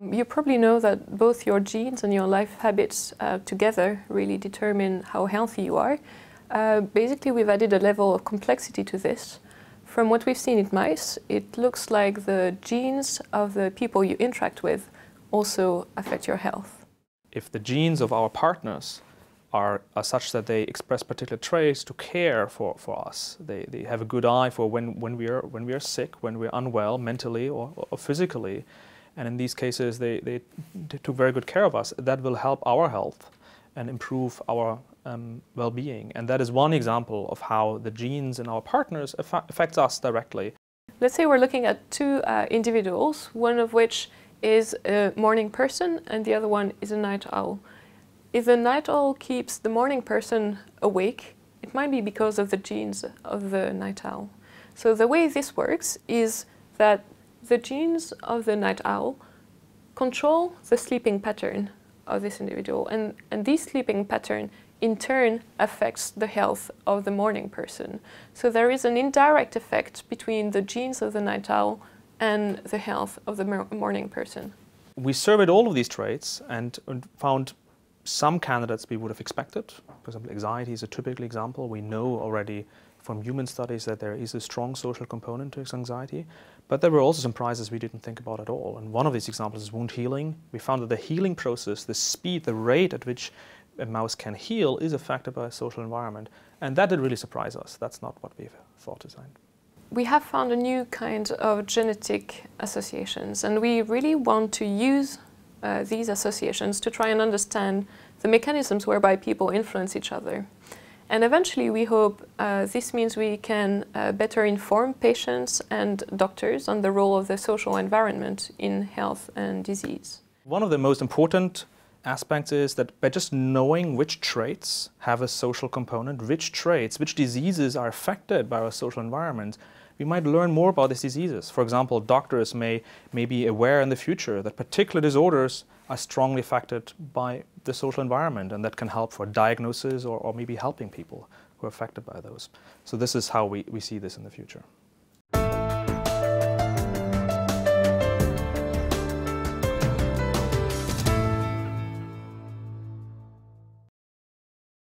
You probably know that both your genes and your life habits together really determine how healthy you are. Basically, we've added a level of complexity to this. From what we've seen in mice, it looks like the genes of the people you interact with also affect your health. If the genes of our partners are such that they express particular traits to care for us, they have a good eye for when we are sick, when we're unwell, mentally or physically, and in these cases, they took very good care of us. That will help our health and improve our well-being. And that is one example of how the genes in our partners affects us directly. Let's say we're looking at two individuals, one of which is a morning person and the other one is a night owl. If the night owl keeps the morning person awake, it might be because of the genes of the night owl. So the way this works is that the genes of the night owl control the sleeping pattern of this individual, and this sleeping pattern in turn affects the health of the morning person. So there is an indirect effect between the genes of the night owl and the health of the morning person. We surveyed all of these traits and found some candidates we would have expected. For example, anxiety is a typical example. We know already from human studies that there is a strong social component to anxiety, but there were also some surprises we didn't think about at all. And one of these examples is wound healing. We found that the healing process, the speed, the rate at which a mouse can heal is affected by a social environment. And that did really surprise us. That's not what we thought designed. We have found a new kind of genetic associations, and we really want to use these associations to try and understand the mechanisms whereby people influence each other. And eventually, we hope this means we can better inform patients and doctors on the role of the social environment in health and disease. One of the most important aspects is that by just knowing which traits have a social component, which traits, which diseases are affected by our social environment, we might learn more about these diseases. For example, doctors may be aware in the future that particular disorders are strongly affected by the social environment, and that can help for diagnosis or maybe helping people who are affected by those. So this is how we see this in the future.